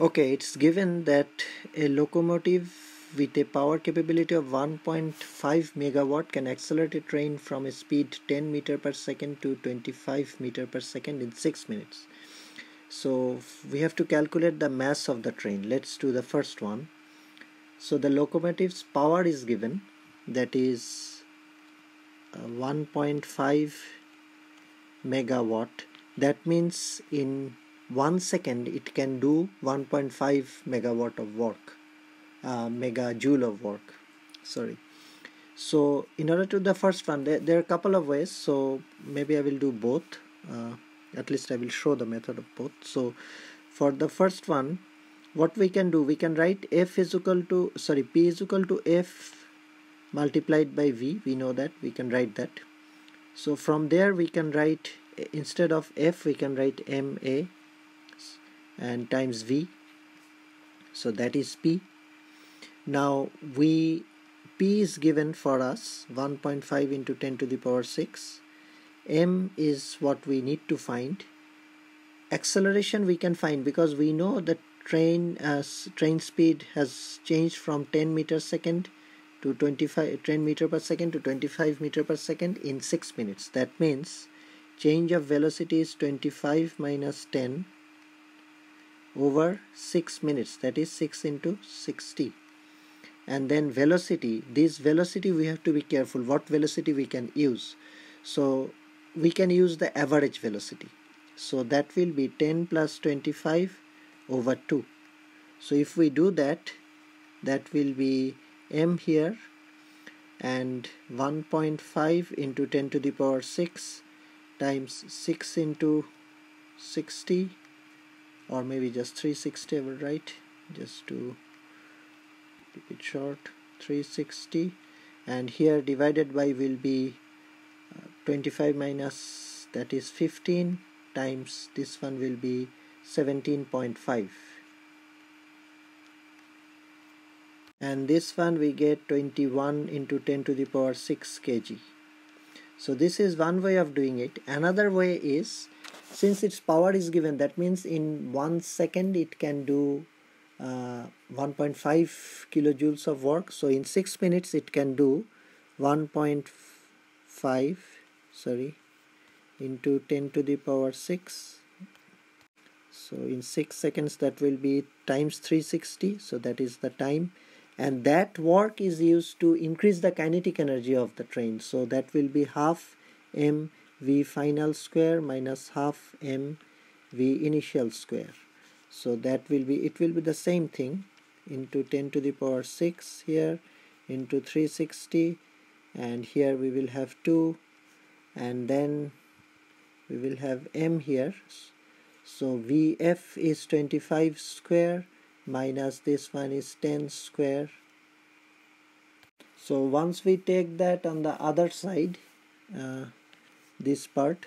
Okay, it's given that a locomotive with a power capability of 1.5 megawatt can accelerate a train from a speed 10 meter per second to 25 meter per second in 6 minutes. So we have to calculate the mass of the train. Let's do the first one. So the locomotive's power is given, that is 1.5 megawatt. That means in 1 second it can do 1.5 megawatt of work, megajoule of work, sorry. So in order to the first one, there are a couple of ways, so maybe I will do both, at least I will show the method of both. So for the first one, what we can do, we can write P is equal to F multiplied by V. We know that, we can write that. So from there we can write, instead of F we can write MA and times V, so that is P. Now P is given for us, 1.5 into 10 to the power 6. M is what we need to find. Acceleration we can find because we know that train speed has changed from 10 meter per second to 25 meter per second in 6 minutes. That means change of velocity is 25 minus 10 over 6 minutes, that is 6 into 60. And then velocity, we have to be careful what velocity we can use. So we can use the average velocity, so that will be 10 plus 25 over 2. So if we do that, that will be M here, and 1.5 into 10 to the power 6 times 6 into 60, or maybe just 360 I will write, just to keep it short, 360, and here divided by will be 25 minus, that is 15, times this one will be 17.5, and this one we get 21 into 10 to the power 6 kg. So this is one way of doing it. Another way is, since its power is given, that means in 1 second it can do 1.5 kilojoules of work. So in 6 minutes it can do 1.5 into 10 to the power 6. So in 6 seconds that will be times 360, so that is the time, and that work is used to increase the kinetic energy of the train. So that will be half mv final square minus half mv initial square. So that will be, it will be the same thing, into 10 to the power 6 here, into 360, and here we will have 2, and then we will have m here. So Vf is 25 square minus this one is 10 square. So once we take that on the other side, this part,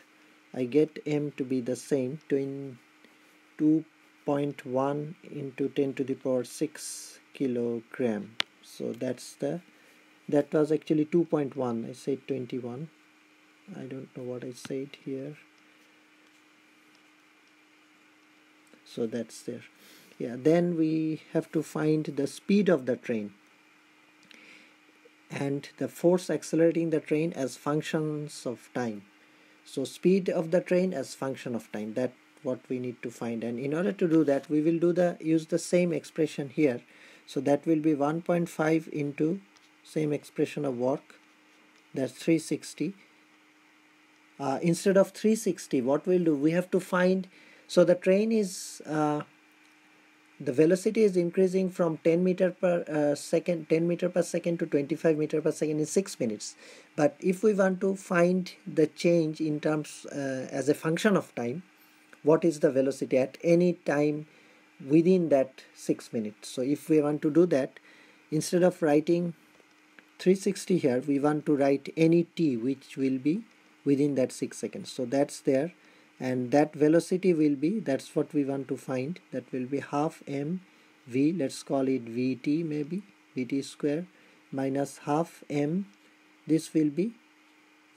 I get m to be the same, 2.1 into 10 to the power 6 kilogram. So that was actually 2.1, I said 21, I don't know what I said here. So that's there. Yeah, then we have to find the speed of the train and the force accelerating the train as functions of time. So speed of the train as function of time, that's what we need to find. And in order to do that, we will use the same expression here. So that will be 1.5 into same expression of work, that's 360. Instead of 360, what we'll do, we have to find, so the train is, the velocity is increasing from 10 meter per second to 25 meter per second in 6 minutes. But if we want to find the change in terms, as a function of time, what is the velocity at any time within that 6 minutes? So if we want to do that, instead of writing 360 here, we want to write any t which will be within that 6 seconds. So that's there, and that velocity will be, that's what we want to find, that will be half m v, let's call it vt, maybe vt square minus half m, this will be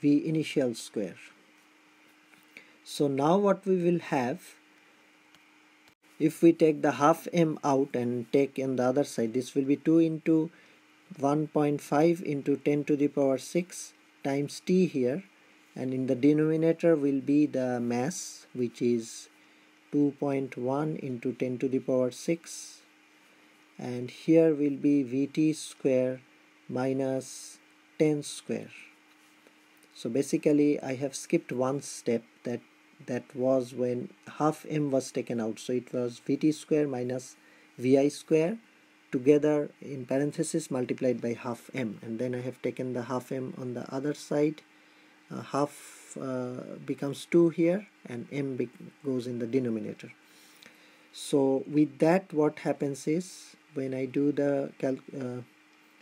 v initial square. So now what we will have, if we take the half m out and take in the other side, this will be 2 into 1.5 into 10 to the power 6 times t here, and in the denominator will be the mass, which is 2.1 into 10 to the power 6, and here will be Vt square minus 10 square. So basically I have skipped one step, that was when half m was taken out, so it was Vt square minus Vi square together in parenthesis multiplied by half m, and then I have taken the half m on the other side. Half becomes 2 here and m goes in the denominator. So with that, what happens is when I do the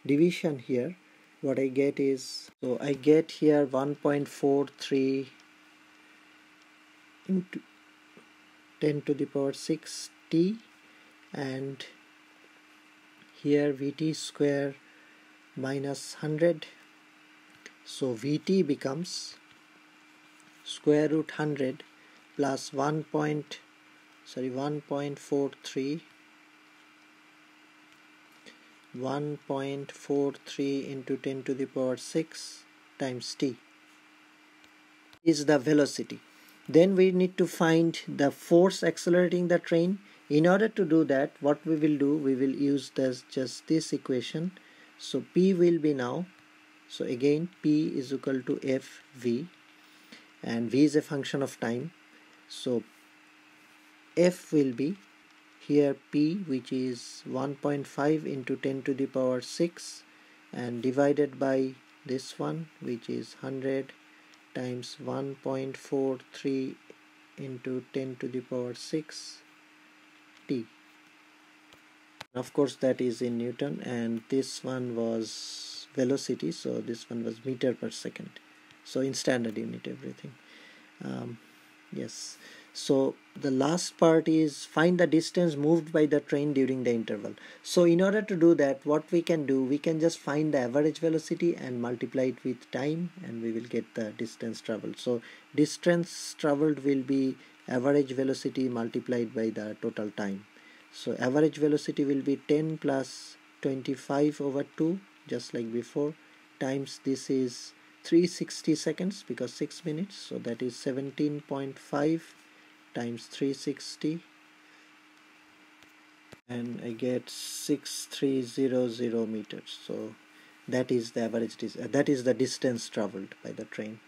division here, what I get is, so I get here 1.43 into 10 to the power 6 t, and here Vt square minus 100. So Vt becomes square root 100 plus 1.43 into 10 to the power 6 times t is the velocity. Then we need to find the force accelerating the train. In order to do that, what we will do, we will use just this equation. So P will be now, so again P is equal to Fv, and V is a function of time. So F will be here P, which is 1.5 into 10 to the power 6 and divided by this one, which is 100 times 1.43 into 10 to the power 6 t. Of course that is in Newton, and this one was velocity, so this one was meter per second, so in standard unit everything. Yes, so the last part is find the distance moved by the train during the interval. So in order to do that, what we can do, we can just find the average velocity and multiply it with time, and we will get the distance traveled. So distance traveled will be average velocity multiplied by the total time. So average velocity will be 10 plus 25 over 2, just like before, times this is 360 seconds because 6 minutes, so that is 17.5 times 360, and I get 6300 meters. So that is the average, that is the distance traveled by the train.